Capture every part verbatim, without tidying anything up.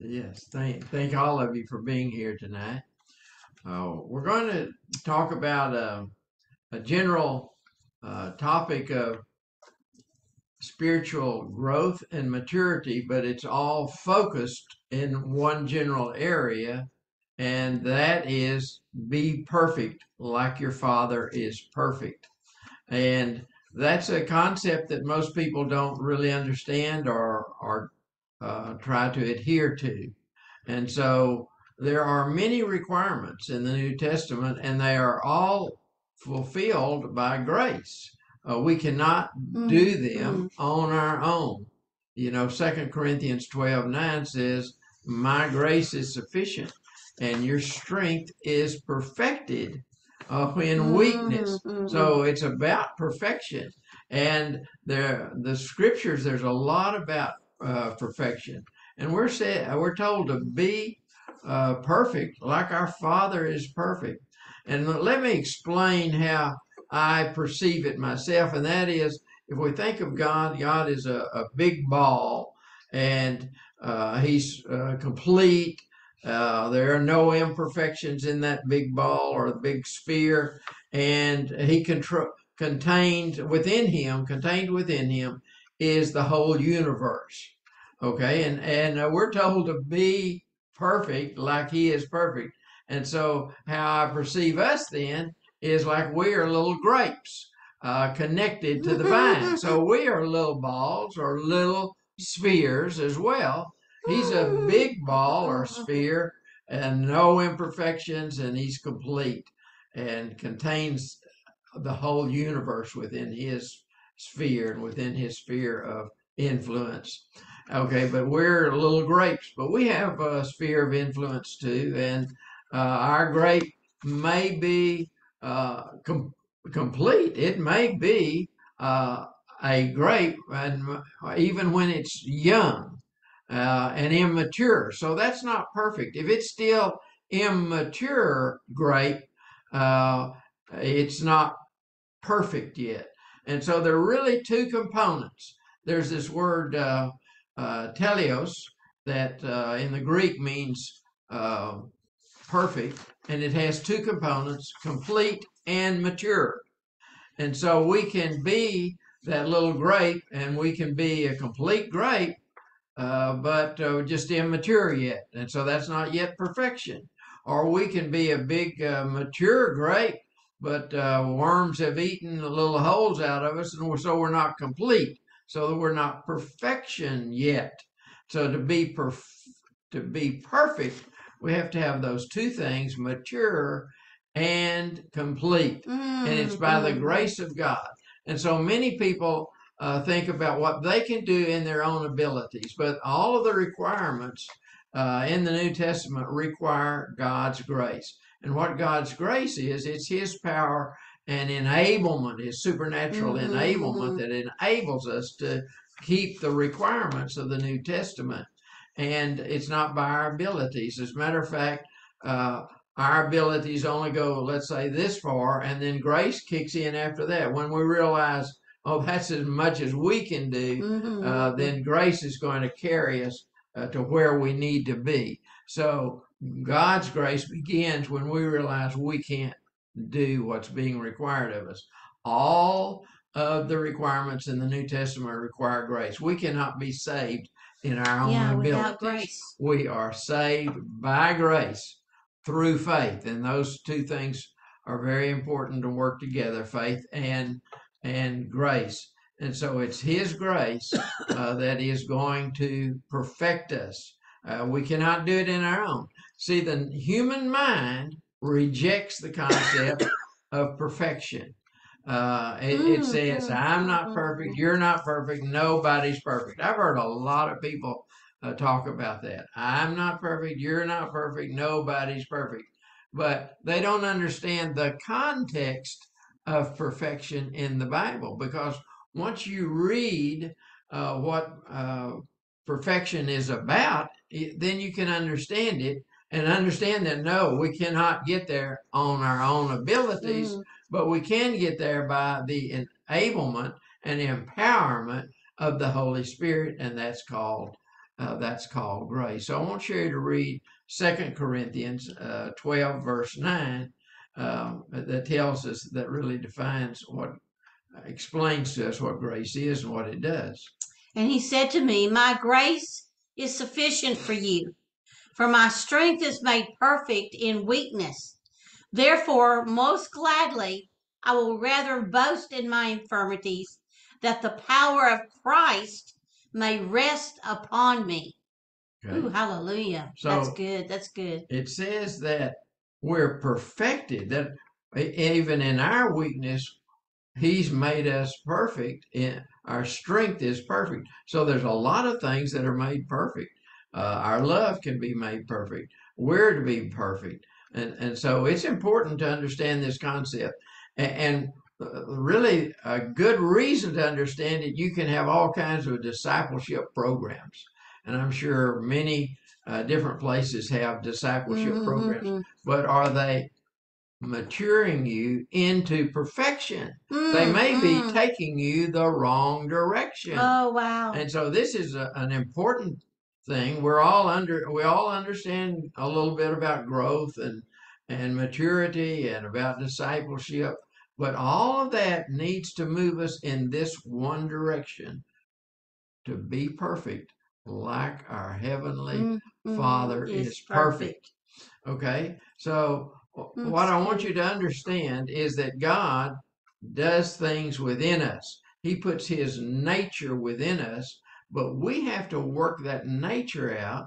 Yes, thank, thank all of you for being here tonight. Uh, we're going to talk about uh, a general uh, topic of spiritual growth and maturity, but it's all focused in one general area, and that is be perfect like your Father is perfect. And that's a concept that most people don't really understand or or Uh, try to adhere to. And so there are many requirements in the New Testament, and they are all fulfilled by grace. Uh, we cannot mm. do them mm. on our own. You know, Second Corinthians twelve nine says, "My grace is sufficient, and your strength is perfected uh, in mm. weakness." Mm. So it's about perfection. And there, the scriptures, there's a lot about Uh, perfection, and we're said we're told to be uh, perfect like our Father is perfect. And let me explain how I perceive it myself, and that is, if we think of God, God is a, a big ball, and uh, he's uh, complete. Uh, there are no imperfections in that big ball or the big sphere, and he contro- contained within him contained within him is the whole universe, okay? And and uh, we're told to be perfect like he is perfect. And so how I perceive us then is like we are little grapes uh, connected to the vine. So we are little balls or little spheres as well. He's a big ball or sphere and no imperfections, and he's complete and contains the whole universe within his sphere and within his sphere of influence. Okay, but we're little grapes, but we have a sphere of influence too, and uh, our grape may be uh, com complete. It may be uh, a grape, and even when it's young uh, and immature, so that's not perfect. If it's still immature grape, uh, it's not perfect yet. And so there are really two components. There's this word uh, uh, teleos that uh, in the Greek means uh, perfect, and it has two components, complete and mature. And so we can be that little grape, and we can be a complete grape, uh, but uh, just immature yet. And so that's not yet perfection. Or we can be a big uh, mature grape, but uh, worms have eaten the little holes out of us, and we're, so we're not complete. So we're not perfection yet. So to be perf to be perfect, we have to have those two things, mature and complete. Mm-hmm. And it's by the grace of God. And so many people uh, think about what they can do in their own abilities, but all of the requirements uh, in the New Testament require God's grace. And what God's grace is, it's his power and enablement, his supernatural mm-hmm, enablement mm-hmm. that enables us to keep the requirements of the New Testament. And it's not by our abilities. As a matter of fact, uh, our abilities only go, let's say, this far, and then grace kicks in after that. When we realize, oh, that's as much as we can do, mm-hmm. uh, then grace is going to carry us uh, to where we need to be. So God's grace begins when we realize we can't do what's being required of us. All of the requirements in the New Testament require grace. We cannot be saved in our own yeah, abilities. Without grace. We are saved by grace through faith. And those two things are very important to work together, faith and, and grace. And so it's his grace uh, that is going to perfect us. Uh, we cannot do it in our own. See, the human mind rejects the concept of perfection. Uh, it, it says, I'm not perfect, you're not perfect, nobody's perfect. I've heard a lot of people uh, talk about that. I'm not perfect, you're not perfect, nobody's perfect. But they don't understand the context of perfection in the Bible, because once you read uh, what uh, perfection is about, then you can understand it and understand that, no, we cannot get there on our own abilities, mm. but we can get there by the enablement and empowerment of the Holy Spirit, and that's called Uh, that's called grace. So I want Sherry to read Second Corinthians uh, twelve, verse nine, um, that tells us, that really defines what, uh, explains to us what grace is and what it does. And he said to me, "My grace is sufficient for you, for my strength is made perfect in weakness. Therefore, most gladly, I will rather boast in my infirmities, that the power of Christ may rest upon me." Okay. Ooh, hallelujah. So that's good. That's good. It says that we're perfected, that even in our weakness, he's made us perfect. In, our strength is perfect. So there's a lot of things that are made perfect. Uh, our love can be made perfect. We're to be perfect. And, and so it's important to understand this concept. And, and really a good reason to understand it, you can have all kinds of discipleship programs. And I'm sure many uh, different places have discipleship mm-hmm. programs, but are they maturing you into perfection? Mm-hmm. They may be taking you the wrong direction. Oh, wow. And so this is a, an important thing. We're all under, we all understand a little bit about growth and, and maturity and about discipleship. But all of that needs to move us in this one direction, to be perfect like our Heavenly mm-hmm. Father is, is perfect. perfect. Okay? So mm-hmm. what I want you to understand is that God does things within us. He puts his nature within us, but we have to work that nature out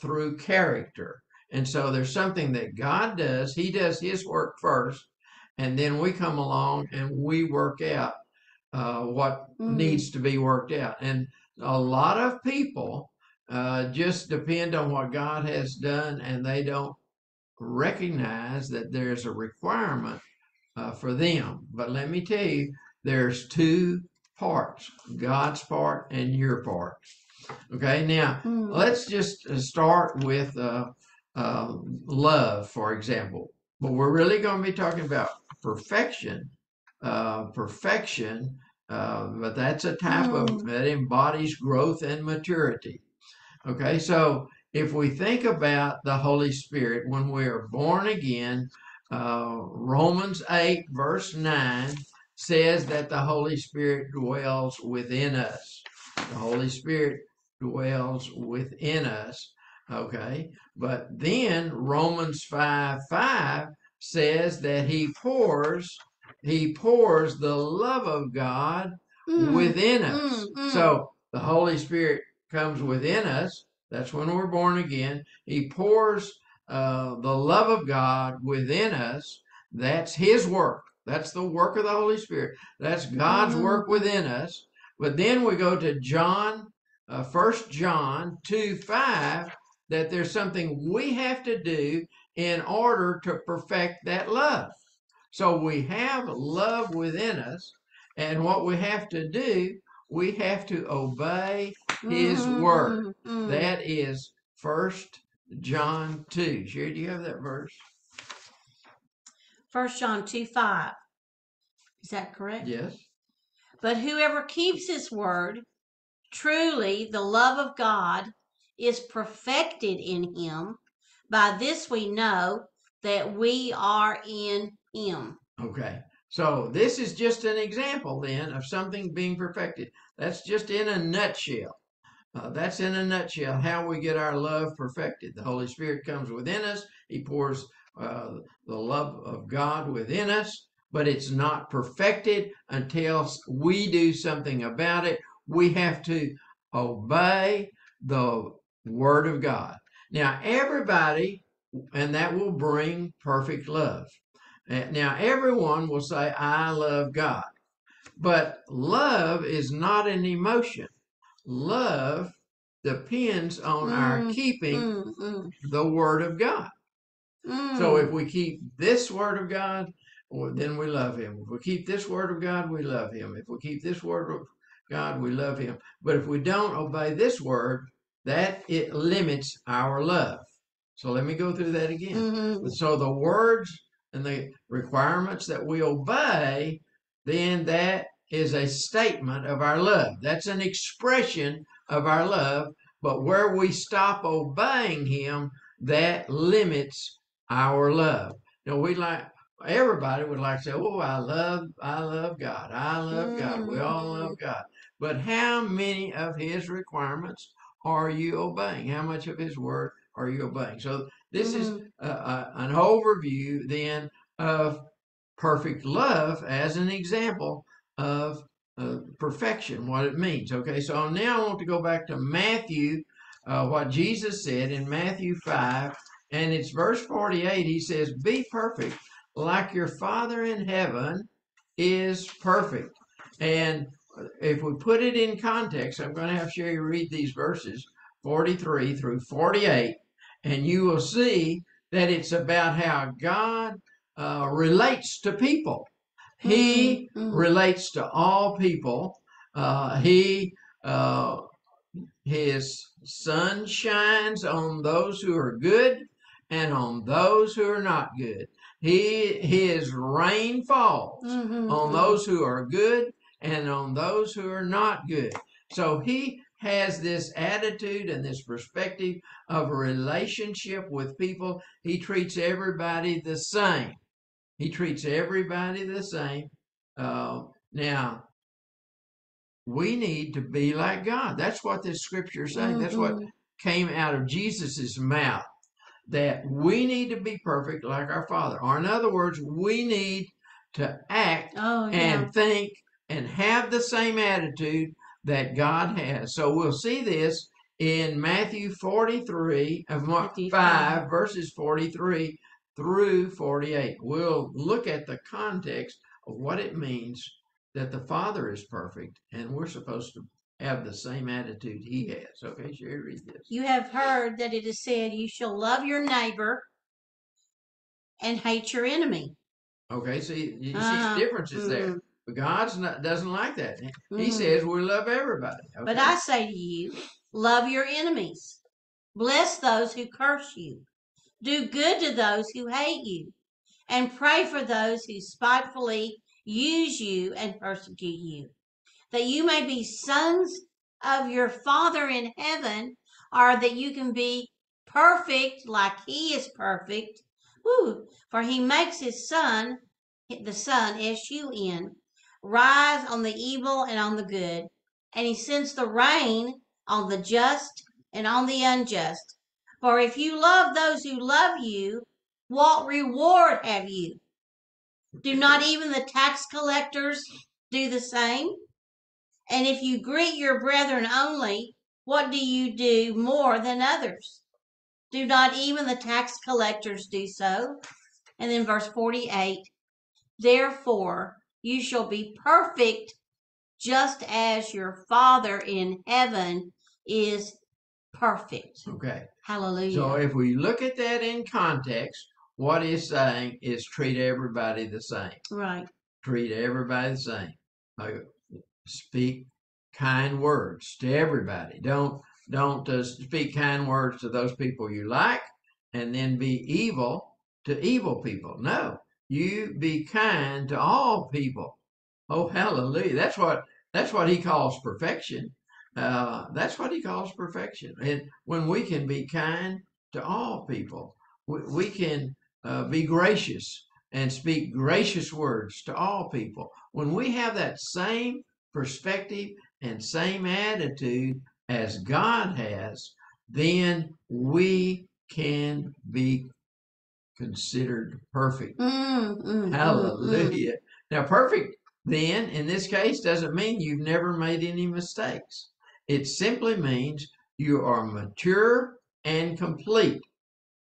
through character. And so there's something that God does. He does his work first. And then we come along and we work out uh, what mm-hmm. needs to be worked out. And a lot of people uh, just depend on what God has done, and they don't recognize that there's a requirement uh, for them. But let me tell you, there's two parts, God's part and your part. Okay, now mm-hmm. let's just start with uh, uh, love, for example. But we're really going to be talking about perfection, uh, perfection, uh, but that's a type mm. of, that embodies growth and maturity. Okay, so if we think about the Holy Spirit, when we are born again, uh, Romans eight, verse nine, says that the Holy Spirit dwells within us. The Holy Spirit dwells within us. Okay, but then Romans five, five says that he pours, he pours the love of God mm, within us. Mm, mm. So the Holy Spirit comes within us. That's when we're born again. He pours uh, the love of God within us. That's his work. That's the work of the Holy Spirit. That's God's mm. work within us. But then we go to John, uh, First John two, five, that there's something we have to do in order to perfect that love. So we have love within us, and what we have to do, we have to obey his mm-hmm. word. Mm-hmm. That is First John two. Sherry, do you have that verse? First John two, five. Is that correct? Yes. But whoever keeps his word, truly the love of God is perfected in him. By this we know that we are in him. Okay, so this is just an example then of something being perfected. That's just in a nutshell. Uh, that's in a nutshell how we get our love perfected. The Holy Spirit comes within us. He pours uh, the love of God within us, but it's not perfected until we do something about it. We have to obey the Word of God. Now everybody, and that will bring perfect love. Now everyone will say, "I love God," but love is not an emotion. Love depends on mm, our keeping mm, mm. the Word of God. Mm. So if we keep this Word of God, well, then we love him. If we keep this Word of God, we love him. If we keep this Word of God, we love him. But if we don't obey this word, that it limits our love. So let me go through that again. Mm-hmm. So the words and the requirements that we obey, then that is a statement of our love. That's an expression of our love. But where we stop obeying him, that limits our love. You know, we like, everybody would like to say, oh, I love, I love God. I love God. We all love God. But how many of his requirements are you obeying? How much of his word are you obeying? So this mm-hmm. is a, a, an overview then of perfect love as an example of uh, perfection, what it means. Okay, so now I want to go back to Matthew, uh, what Jesus said in Matthew five, and it's verse forty-eight. He says, be perfect like your Father in heaven is perfect. And if we put it in context, I'm going to have Sherry read these verses forty-three through forty-eight, and you will see that it's about how God uh, relates to people. He mm-hmm. relates to all people. Uh, he, uh, his sun shines on those who are good and on those who are not good. He, his rain falls mm-hmm. on those who are good and on those who are not good. So he has this attitude and this perspective of a relationship with people. He treats everybody the same. He treats everybody the same. Uh, now, we need to be like God. That's what this scripture is saying. Mm-hmm. That's what came out of Jesus's mouth, that we need to be perfect like our Father. Or in other words, we need to act oh, yeah. and think and have the same attitude that God has. So we'll see this in Matthew forty-three of Mark five, verses forty-three through forty-eight. We'll look at the context of what it means that the Father is perfect, and we're supposed to have the same attitude he has. Okay, Sherry, read this. You have heard that it is said, you shall love your neighbor and hate your enemy. Okay, see, you uh, see differences mm-hmm. there. But God doesn't like that. He mm-hmm. says we love everybody. Okay? But I say to you, love your enemies. Bless those who curse you. Do good to those who hate you. And pray for those who spitefully use you and persecute you, that you may be sons of your Father in heaven, or that you can be perfect like he is perfect. Woo. For he makes his sun, the sun, S U N, rise on the evil and on the good, and he sends the rain on the just and on the unjust. For if you love those who love you, what reward have you? Do not even the tax collectors do the same? And if you greet your brethren only, what do you do more than others? Do not even the tax collectors do so? And then verse forty-eight, therefore, you shall be perfect just as your Father in heaven is perfect. Okay. Hallelujah. So if we look at that in context, what he's saying is treat everybody the same. Right. Treat everybody the same. Like, speak kind words to everybody. Don't, don't uh, speak kind words to those people you like and then be evil to evil people. No. You be kind to all people. Oh, hallelujah. That's what, that's what he calls perfection. Uh, that's what he calls perfection. And when we can be kind to all people, we, we can uh, be gracious and speak gracious words to all people. When we have that same perspective and same attitude as God has, then we can be considered perfect. Mm, mm, Hallelujah. Mm, mm. Now, perfect then in this case doesn't mean you've never made any mistakes. It simply means you are mature and complete.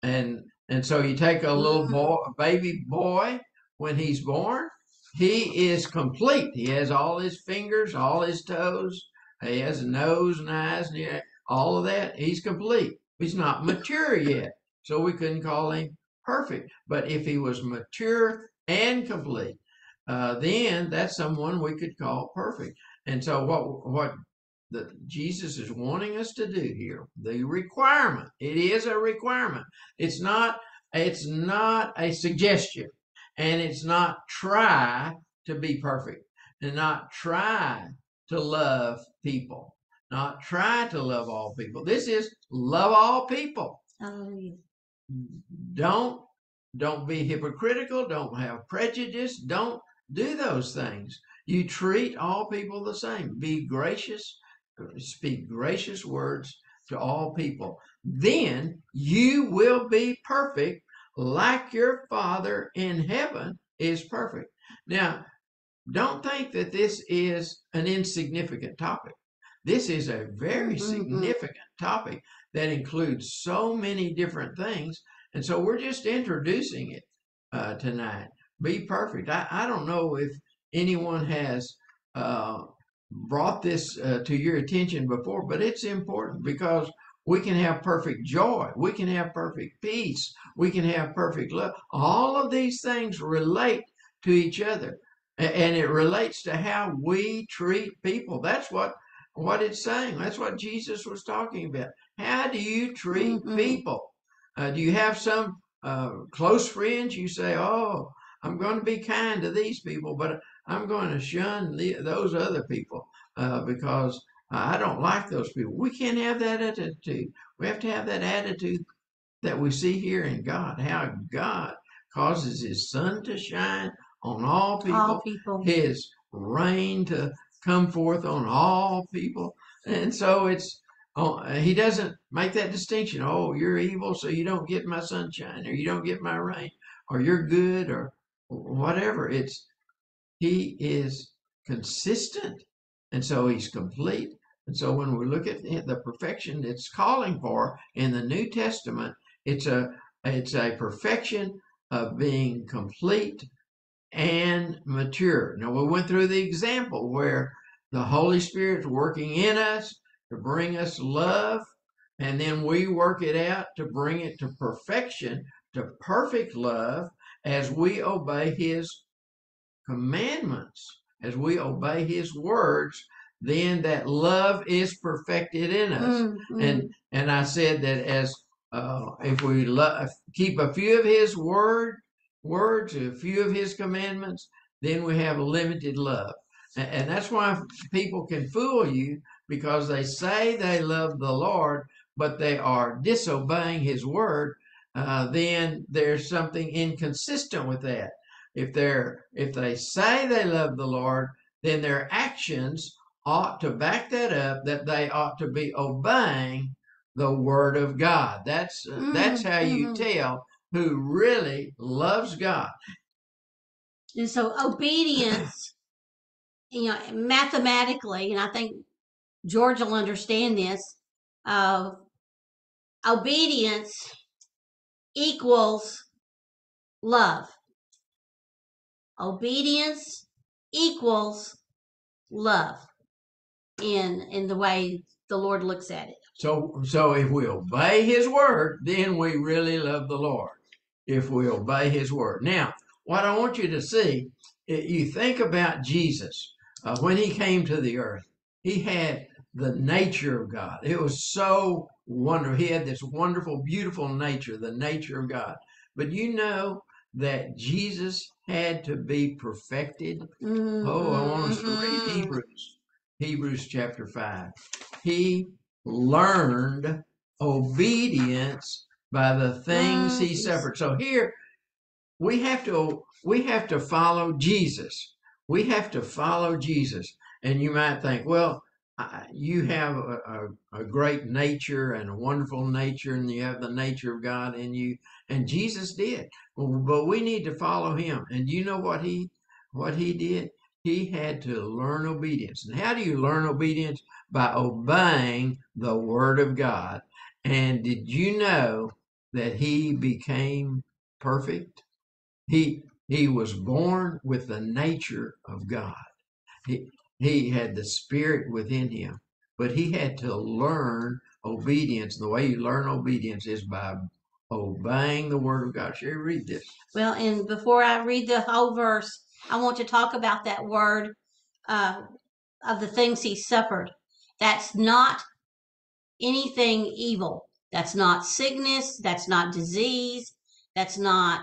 And and so you take a little boy, a baby boy, when he's born, he is complete. He has all his fingers, all his toes, he has a nose and eyes, and has, all of that. He's complete. He's not mature yet, so we couldn't call him perfect. But if he was mature and complete, uh, then that's someone we could call perfect. And so what what the, Jesus is wanting us to do here, the requirement, it is a requirement. It's not, it's not a suggestion, and it's not try to be perfect and not try to love people. not try to love all people. This is love all people. Hallelujah. Don't, don't be hypocritical. Don't have prejudice. Don't do those things. You treat all people the same. Be gracious. Speak gracious words to all people. Then you will be perfect like your Father in heaven is perfect. Now, don't think that this is an insignificant topic. This is a very mm-hmm. significant topic that includes so many different things. And so we're just introducing it uh, tonight. Be perfect. I, I don't know if anyone has uh, brought this uh, to your attention before, but it's important because we can have perfect joy. We can have perfect peace. We can have perfect love. All of these things relate to each other. And it relates to how we treat people. That's what, what it's saying. That's what Jesus was talking about. How do you treat mm-hmm. people? Uh, do you have some uh, close friends? You say, oh, I'm going to be kind to these people, but I'm going to shun the, those other people uh, because I don't like those people. We can't have that attitude. We have to have that attitude that we see here in God, how God causes his sun to shine on all people, all people, his rain to come forth on all people. And so it's, oh, he doesn't make that distinction. Oh, you're evil, so you don't get my sunshine, or you don't get my rain, or you're good, or whatever. It's, he is consistent. And so he's complete. And so when we look at the perfection it's calling for in the New Testament, it's a, it's a perfection of being complete and mature. Now, we went through the example where the Holy Spirit's working in us to bring us love, and then we work it out to bring it to perfection, to perfect love, as we obey his commandments, as we obey his words. Then that love is perfected in us. Mm-hmm. And and I said that as uh, if we lo- keep a few of his word words, a few of his commandments, then we have limited love. And, and that's why people can fool you, because they say they love the Lord, but they are disobeying his word. Uh, then there's something inconsistent with that. If they're, if they say they love the Lord, then their actions ought to back that up, that they ought to be obeying the word of God. That's, uh, mm-hmm. that's how you mm-hmm. tell who really loves God. And so obedience, you know, mathematically, and I think George will understand this, uh, obedience equals love. Obedience equals love in in the way the Lord looks at it. So, so if we obey his word, then we really love the Lord. If we obey his word. Now, what I want you to see, you think about Jesus. Uh, when he came to the earth, he had the nature of God. It was so wonderful. He had this wonderful, beautiful nature, the nature of God. But you know that Jesus had to be perfected. Mm-hmm. Oh, I want us to read Hebrews. Hebrews chapter five. He learned obedience by the things he suffered. So here we have to we have to follow Jesus. We have to follow Jesus. And you might think, well, I, you have a, a, a great nature and a wonderful nature, and you have the nature of God in you. And Jesus did, but we need to follow him. And you know what he what he did? He had to learn obedience. And how do you learn obedience? By obeying the word of God. And did you know that he became perfect? He he was born with the nature of God. He, he had the Spirit within him, but he had to learn obedience. The way you learn obedience is by obeying the word of God. Sherry, read this. Well, and before I read the whole verse, I want to talk about that word uh, of the things he suffered. That's not anything evil. That's not sickness. That's not disease. That's not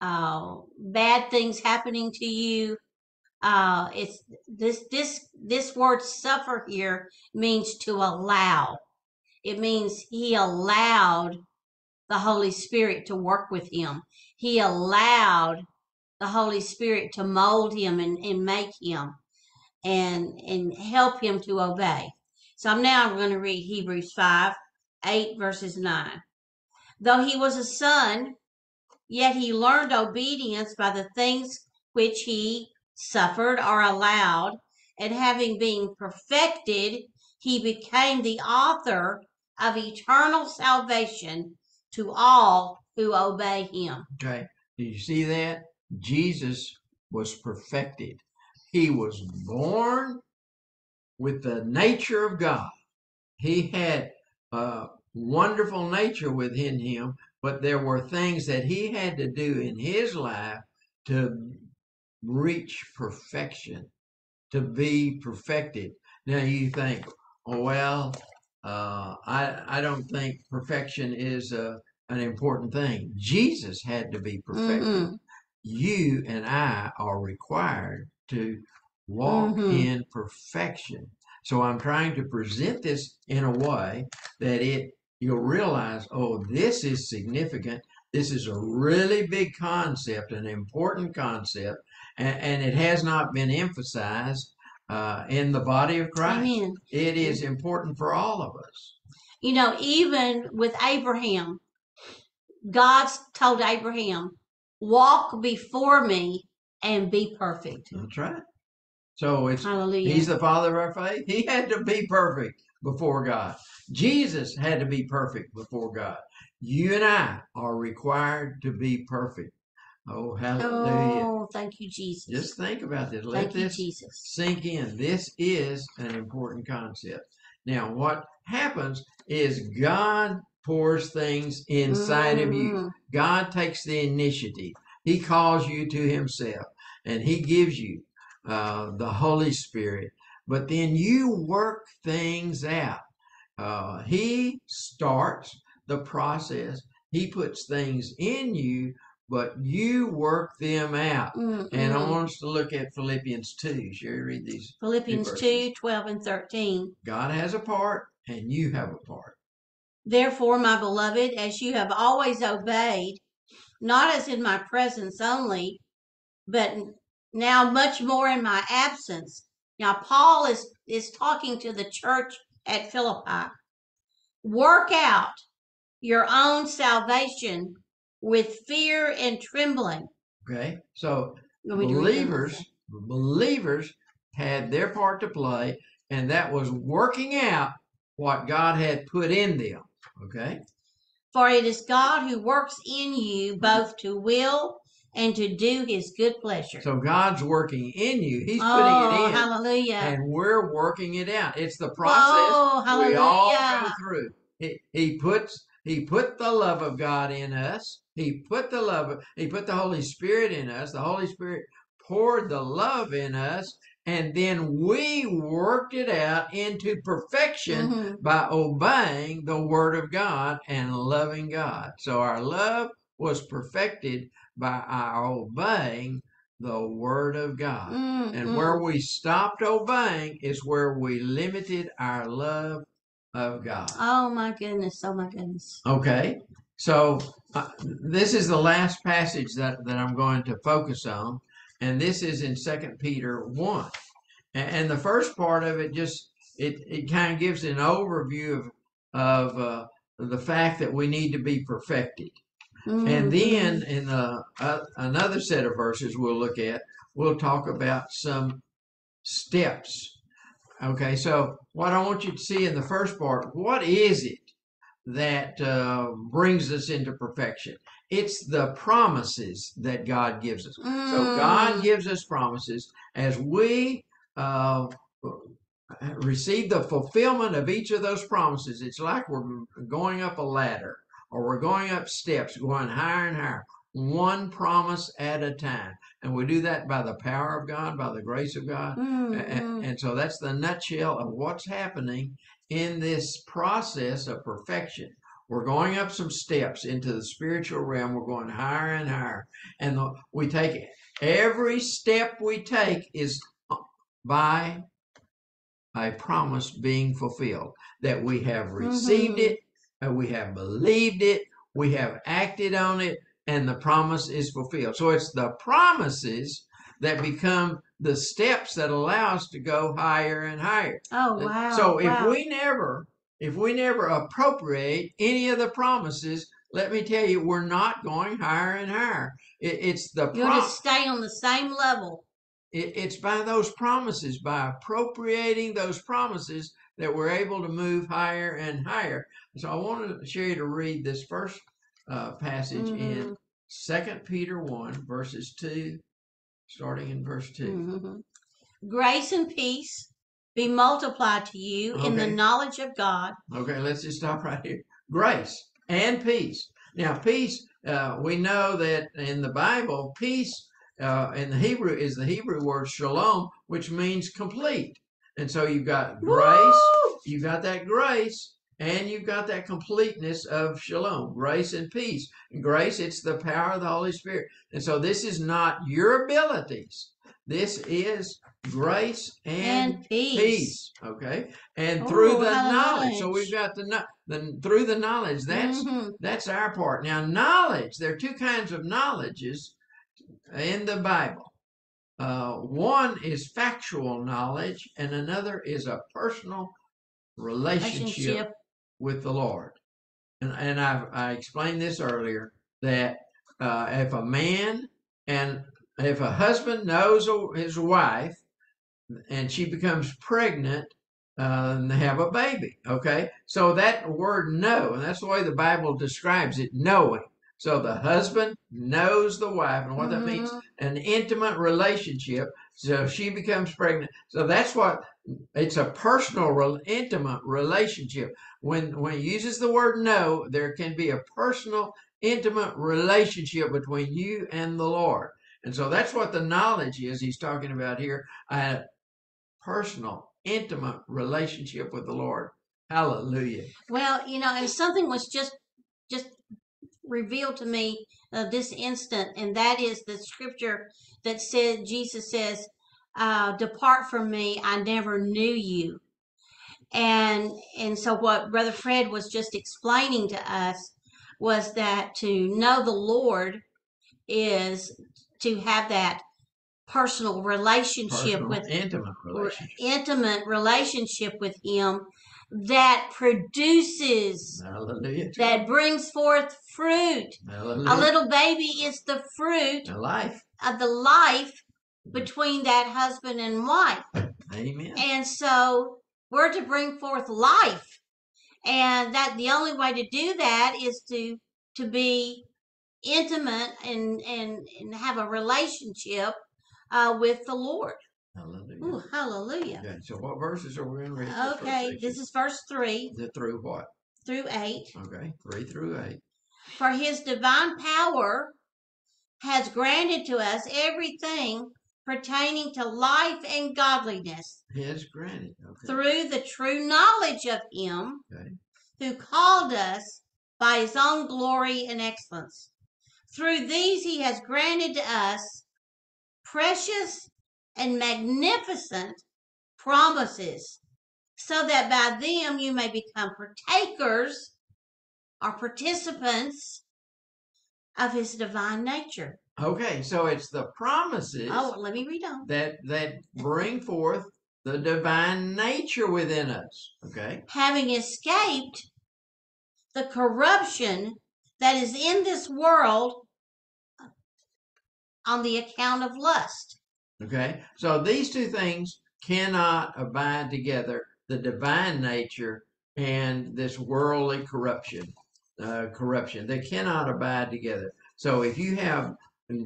uh, bad things happening to you. Uh, it's this, this, this word suffer here means to allow. It means he allowed the Holy Spirit to work with him. He allowed the Holy Spirit to mold him and, and make him and, and help him to obey. So I'm now going to read Hebrews five, eight verses nine. Though he was a son, yet he learned obedience by the things which he suffered or allowed, and having been perfected, he became the author of eternal salvation to all who obey him. Okay, do you see that? Jesus was perfected. He was born with the nature of God. He had a wonderful nature within him, but there were things that he had to do in his life to reach perfection, to be perfected. Now you think, oh, well, uh, I, I don't think perfection is a, an important thing. Jesus had to be perfected. Mm-hmm. You and I are required to walk mm-hmm. in perfection. So I'm trying to present this in a way that it you'll realize, oh, this is significant. This is a really big concept, an important concept, and, and it has not been emphasized uh, in the body of Christ. Amen. It is important for all of us. You know, even with Abraham, God told Abraham, walk before me and be perfect. That's right. So it's, hallelujah, he's the father of our faith. He had to be perfect before God. Jesus had to be perfect before God. You and I are required to be perfect. Oh, hallelujah. Oh, thank you, Jesus. Just think about this. Let this sink in. This is an important concept. Now, what happens is God pours things inside mm-hmm. of you. God takes the initiative. He calls you to himself, and he gives you uh, the Holy Spirit. But then you work things out. Uh, he starts the process. He puts things in you, but you work them out. Mm-hmm. And I want us to look at Philippians two. Sherry, read these. Philippians two, twelve and thirteen. God has a part, and you have a part. Therefore, my beloved, as you have always obeyed, not as in my presence only, but now much more in my absence. Now, Paul is, is talking to the church at Philippi. Work out your own salvation with fear and trembling. Okay, so believers, believers had their part to play, and that was working out what God had put in them. Okay? For it is God who works in you both to will and to do his good pleasure. So God's working in you. He's oh, putting it in. Hallelujah. And we're working it out. It's the process oh, hallelujah. we all go through. He, he puts he put the love of God in us. He put the love of, he put the Holy Spirit in us. The Holy Spirit poured the love in us, and then we worked it out into perfection mm-hmm. by obeying the word of God and loving God. So our love was perfected by our obeying the word of God. Mm-hmm. And where we stopped obeying is where we limited our love of God. Oh my goodness, oh my goodness. Okay, so uh, this is the last passage that, that I'm going to focus on. And this is in Second Peter one. And the first part of it just, it, it kind of gives an overview of, of uh, the fact that we need to be perfected. Mm-hmm. And then in the, uh, another set of verses we'll look at, we'll talk about some steps. Okay, so what I want you to see in the first part, what is it that uh, brings us into perfection? It's the promises that God gives us. Mm. So God gives us promises. As we uh, receive the fulfillment of each of those promises, it's like we're going up a ladder, or we're going up steps, going higher and higher, one promise at a time. And we do that by the power of God, by the grace of God. Mm. And, and so that's the nutshell of what's happening in this process of perfection. We're going up some steps into the spiritual realm. We're going higher and higher. And the, we take Every step we take is by a promise being fulfilled, that we have received mm-hmm. it, that we have believed it, we have acted on it, and the promise is fulfilled. So it's the promises that become the steps that allow us to go higher and higher. Oh, wow. So if wow. we never, if we never appropriate any of the promises, let me tell you, we're not going higher and higher. It, it's the You'll prom- just stay on the same level. It, it's by those promises, by appropriating those promises, that we're able to move higher and higher. So I want to share you to read this first uh, passage mm-hmm. in Second Peter one, verses two, starting in verse two. Mm-hmm. Grace and peace be multiplied to you okay. in the knowledge of God. Okay, let's just stop right here. Grace and peace. Now, peace, uh, we know that in the Bible, peace uh, in the Hebrew is the Hebrew word shalom, which means complete. And so you've got grace, Woo! you've got that grace, and you've got that completeness of shalom, grace and peace. And grace, it's the power of the Holy Spirit. And so this is not your abilities. This is grace and, and peace. peace. Okay. And oh, through the knowledge. knowledge. So we've got the, the through the knowledge. That's mm-hmm. that's our part. Now, knowledge, there are two kinds of knowledges in the Bible. Uh, one is factual knowledge, and another is a personal relationship, relationship. with the Lord. And and I I explained this earlier, that uh, if a man and if a husband knows his wife, and she becomes pregnant, uh, and they have a baby. Okay, so that word "know," and that's the way the Bible describes it, knowing. So the husband knows the wife, and what mm-hmm. that means, an intimate relationship. So she becomes pregnant. So that's what, it's a personal, re- intimate relationship. When, when it uses the word know, there can be a personal, intimate relationship between you and the Lord. And so that's what the knowledge is he's talking about here, a personal, intimate relationship with the Lord. Hallelujah. Well, you know, and something was just, just, revealed to me of uh, this instant, and that is the scripture that said, Jesus says, uh, "Depart from me, I never knew you." And and so what Brother Fred was just explaining to us was that to know the Lord is to have that personal relationship personal, with intimate relationship. intimate relationship with Him. That produces, Hallelujah. that brings forth fruit. Hallelujah. A little baby is the fruit the life. of the life between that husband and wife. Amen. And so we're to bring forth life. And that the only way to do that is to to be intimate and, and, and have a relationship uh, with the Lord. Hallelujah. Ooh, hallelujah. Okay, so what verses are we in? Read okay, this is verse three. The through what? Through eight. Okay, three through eight. For his divine power has granted to us everything pertaining to life and godliness. He has granted, okay. Through the true knowledge of him okay. who called us by his own glory and excellence. Through these he has granted to us precious and magnificent promises, so that by them you may become partakers or participants of his divine nature. Okay, so it's the promises. Oh, let me read on. That that bring forth the divine nature within us. Okay, having escaped the corruption that is in this world on the account of lust. Okay, so these two things cannot abide together, the divine nature and this worldly corruption. Uh, corruption. They cannot abide together. So if you have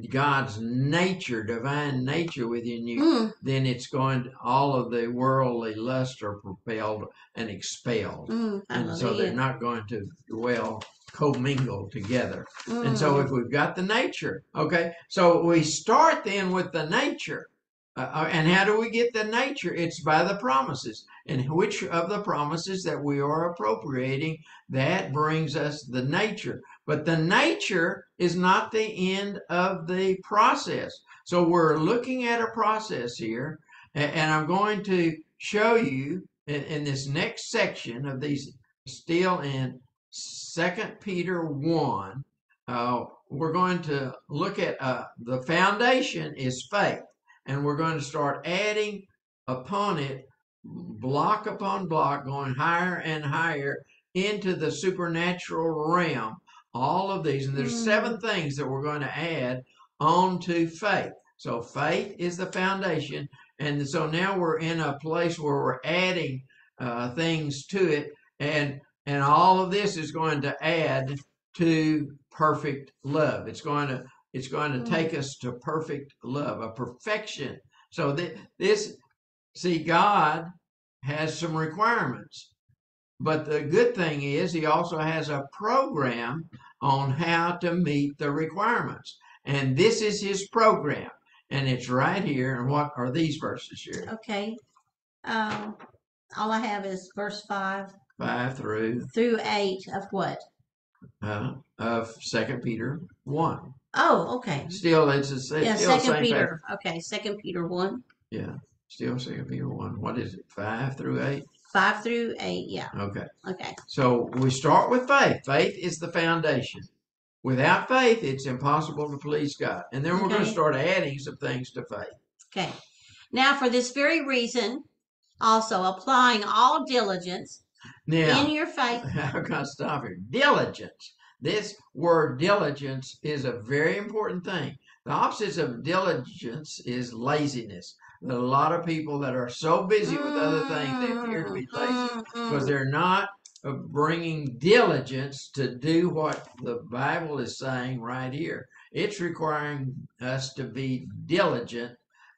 God's nature, divine nature within you, mm. then it's going to, all of the worldly lusts are propelled and expelled. Mm, and so they're not going to dwell, commingle together. Mm. And so if we've got the nature, okay, so we start then with the nature. Uh, and how do we get the nature? It's by the promises. And which of the promises that we are appropriating, that brings us the nature. But the nature is not the end of the process. So we're looking at a process here, and I'm going to show you in, in this next section of these, still in Second Peter one, uh, we're going to look at uh, the foundation is faith. And we're going to start adding upon it, block upon block, going higher and higher into the supernatural realm. All of these. And there's mm. seven things that we're going to add onto faith. So faith is the foundation. And so now we're in a place where we're adding uh, things to it. And, and all of this is going to add to perfect love. It's going to It's going to take us to perfect love, a perfection. So th this, see, God has some requirements. But the good thing is he also has a program on how to meet the requirements. And this is his program. And it's right here. And what are these verses here? Okay. Um, all I have is verse five. Five through? Through eight of what? Uh, of Second Peter one. Oh, okay. Still, it's a yeah, still Second Peter. Path. Okay, Second Peter one. Yeah, still Second Peter one. What is it? Five through eight. Five through eight. Yeah. Okay. Okay. So we start with faith. Faith is the foundation. Without faith, it's impossible to please God. And then we're okay. going to start adding some things to faith. Okay. Now, for this very reason, also applying all diligence now, in your faith. I've got to stop here. Diligence. This word diligence is a very important thing. The opposite of diligence is laziness. There are a lot of people that are so busy with other things, they appear to be lazy because they're not bringing diligence to do what the Bible is saying right here. It's requiring us to be diligent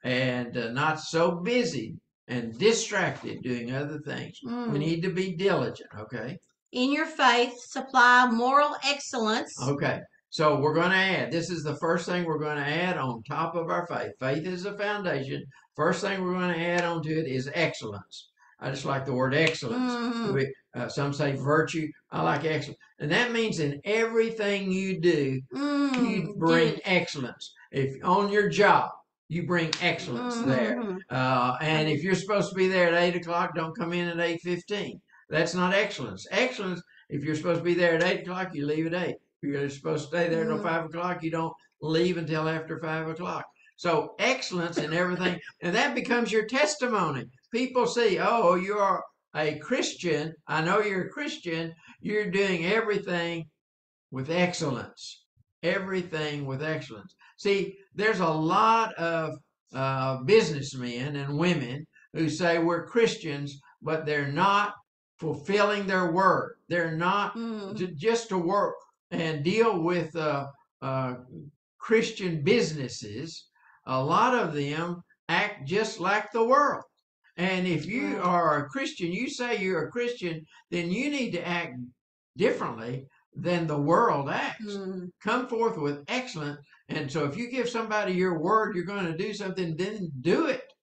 and uh, not so busy and distracted doing other things. Mm. We need to be diligent, okay? In your faith, supply moral excellence. Okay, so we're going to add. This is the first thing we're going to add on top of our faith. Faith is the foundation. First thing we're going to add onto it is excellence. I just like the word excellence. Mm-hmm. we, uh, some say virtue. I like excellence. And that means in everything you do, mm-hmm. you bring excellence. If on your job, you bring excellence mm-hmm. there. Uh, and if you're supposed to be there at eight o'clock, don't come in at eight fifteen. That's not excellence. Excellence, if you're supposed to be there at eight o'clock, you leave at eight. If you're supposed to stay there until five o'clock, you don't leave until after five o'clock. So excellence in everything. And that becomes your testimony. People see, oh, you are a Christian. I know you're a Christian. You're doing everything with excellence. Everything with excellence. See, there's a lot of uh, businessmen and women who say we're Christians, but they're not fulfilling their word. They're not mm. to, just to work and deal with uh, uh, Christian businesses. A lot of them act just like the world. And if you mm. are a Christian, you say you're a Christian, then you need to act differently than the world acts. Mm. Come forth with excellence. And so if you give somebody your word, you're going to do something, then do it.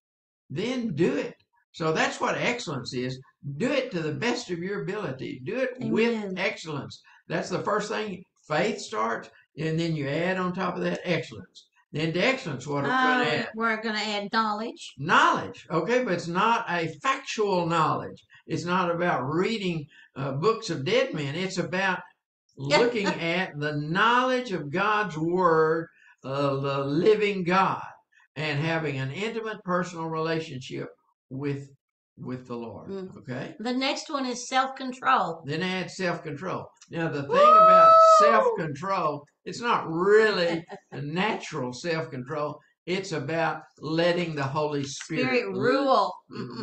Then do it. So that's what excellence is. Do it to the best of your ability. Do it Amen. With excellence. That's the first thing. Faith starts, and then you add on top of that excellence. Then to excellence, what are we uh, going to add? We're going to add knowledge. Knowledge, okay, but it's not a factual knowledge. It's not about reading uh, books of dead men. It's about looking at the knowledge of God's Word, uh, the living God, and having an intimate personal relationship with with the Lord. Mm. Okay. The next one is self-control. Then add self-control. Now the thing Woo! About self-control, it's not really a natural self-control. It's about letting the Holy Spirit, Spirit rule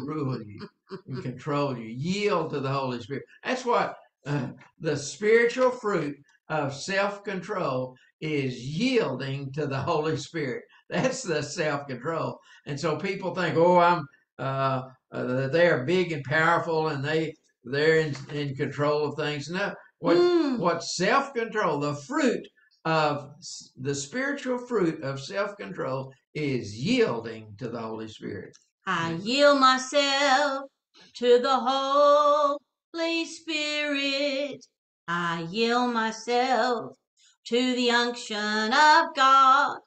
rule you and control you. Yield to the Holy Spirit. That's what uh, the spiritual fruit of self-control is, yielding to the Holy Spirit. That's the self-control. And so people think, oh, I'm uh that uh, they are big and powerful and they they're in, in control of things. No, what mm. what self-control, the fruit of the spiritual fruit of self-control is yielding to the Holy Spirit. I yield myself to the Holy Spirit. I yield myself to the unction of God.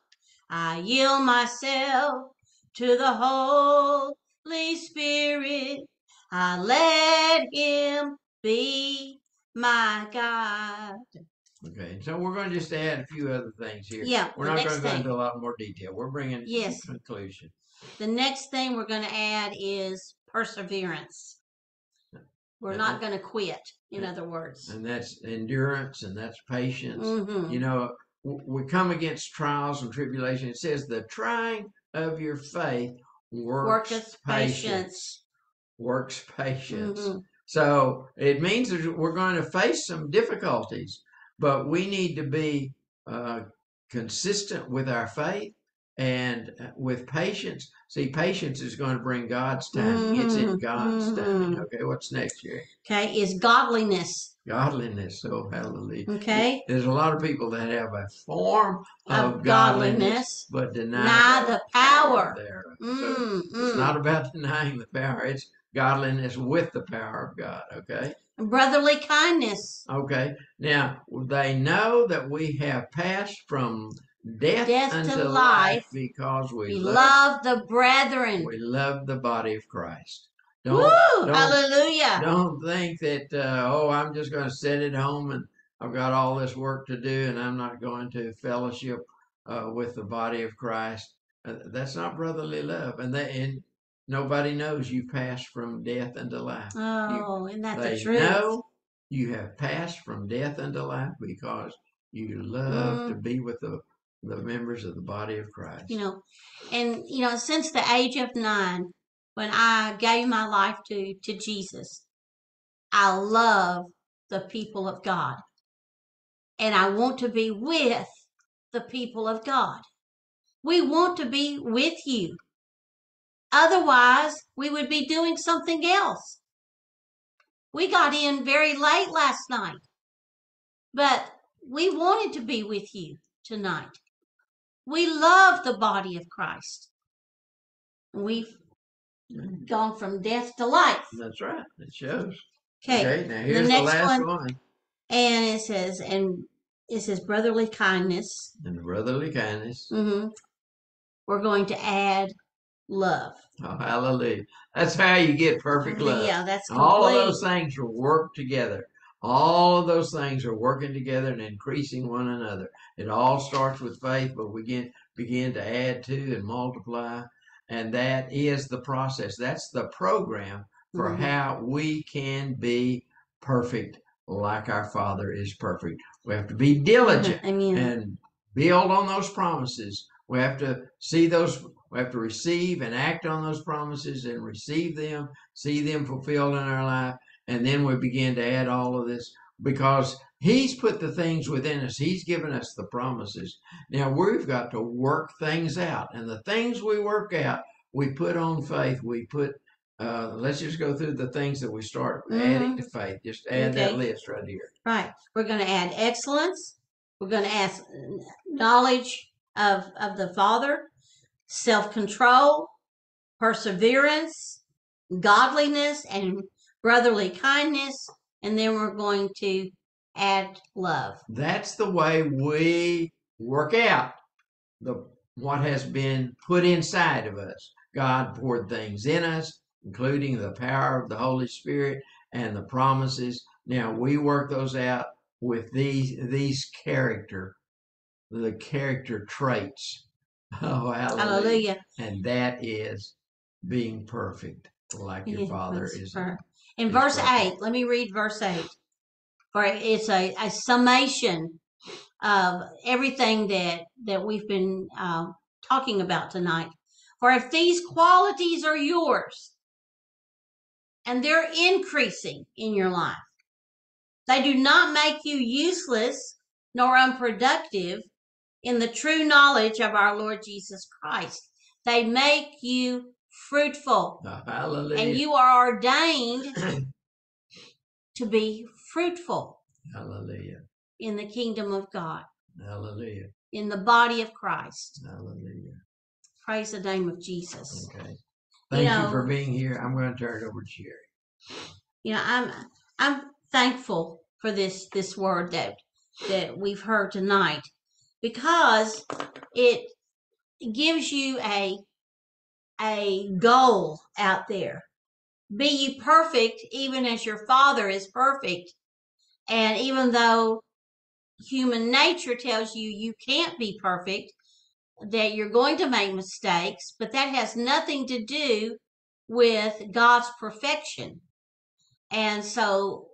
I yield myself to the Holy Spirit. I let him be my God. Okay, so we're going to just add a few other things here. Yeah, we're not going to go into a lot more detail. We're bringing yes. to a conclusion. The next thing we're going to add is perseverance. We're not going to quit, in other words. And that's endurance, and that's patience. Mm-hmm. You know, we come against trials and tribulation. It says the trying of your faith works Worketh patience. patience. Works patience. Mm-hmm. So it means that we're going to face some difficulties, but we need to be uh, consistent with our faith and with patience. See, patience is going to bring God's timing. Mm-hmm. It's in God's mm-hmm. timing. Okay, what's next here? Okay, is godliness. Godliness. Oh, hallelujah. Okay. There's a lot of people that have a form of, of godliness, godliness, but deny, deny the power. power mm-hmm. so it's not about denying the power. It's godliness with the power of God. Okay. Brotherly kindness. Okay. Now, they know that we have passed from Death, death unto to life, life because we, we love, love the brethren. We love the body of Christ. Don't, Woo, don't, hallelujah. Don't think that, uh, oh, I'm just going to sit at home and I've got all this work to do and I'm not going to fellowship uh, with the body of Christ. Uh, that's not brotherly love. And, they, and nobody knows you passed from death unto life. Oh, you, isn't that the truth? They know you have passed from death unto life because you love mm. to be with the the members of the body of Christ. You know, and, you know, since the age of nine, when I gave my life to, to Jesus, I love the people of God. And I want to be with the people of God. We want to be with you. Otherwise, we would be doing something else. We got in very late last night, but we wanted to be with you tonight. We love the body of Christ. We've gone from death to life. That's right. It shows. Okay. okay now here's the, the last one. one. And it says, and it says brotherly kindness. And brotherly kindness. Mm-hmm. We're going to add love. Oh, hallelujah. That's how you get perfect love. Yeah, that's complete. All of those things will work together. All of those things are working together and increasing one another. It all starts with faith, but we begin, begin to add to and multiply. And that is the process. That's the program for mm-hmm. how we can be perfect like our Father is perfect. We have to be diligent I mean, and build on those promises. We have to see those, we have to receive and act on those promises and receive them, see them fulfilled in our life. And then we begin to add all of this because he's put the things within us. He's given us the promises. Now we've got to work things out. And the things we work out, we put on faith. We put, uh, let's just go through the things that we start mm-hmm. adding to faith. Just add okay. that list right here. Right. We're going to add excellence. We're going to add knowledge of, of the Father, self-control, perseverance, godliness, and brotherly kindness, and then we're going to add love. That's the way we work out the what has been put inside of us. God poured things in us, including the power of the Holy Spirit and the promises. Now we work those out with these these character, the character traits. Oh, hallelujah. hallelujah. And that is being perfect like your yeah, Father is. Perfect. In verse eight, let me read verse eight. For it's a, a summation of everything that, that we've been uh, talking about tonight. For if these qualities are yours and they're increasing in your life, they do not make you useless nor unproductive in the true knowledge of our Lord Jesus Christ. They make you fruitful. Hallelujah. And you are ordained to be fruitful. Hallelujah. In the kingdom of God. Hallelujah. In the body of Christ. Hallelujah. Praise the name of Jesus. Okay. Thank you, you know, for being here. I'm going to turn it over to Sherry. You know, I'm I'm thankful for this this word that that we've heard tonight, because it gives you a a goal out there. Be ye perfect, even as your Father is perfect. And even though human nature tells you you can't be perfect, that you're going to make mistakes, but that has nothing to do with God's perfection. And so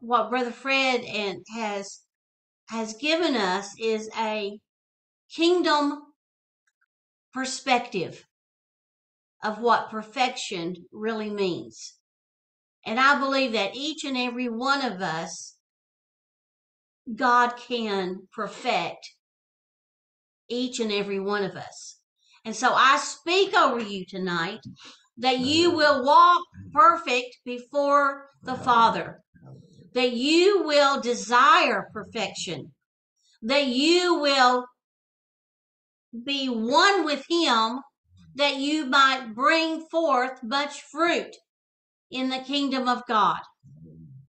what Brother Fred and has has given us is a kingdom perspective of what perfection really means. And I believe that each and every one of us, God can perfect each and every one of us. And so I speak over you tonight that you will walk perfect before the Father, that you will desire perfection, that you will be one with Him, that you might bring forth much fruit in the kingdom of God.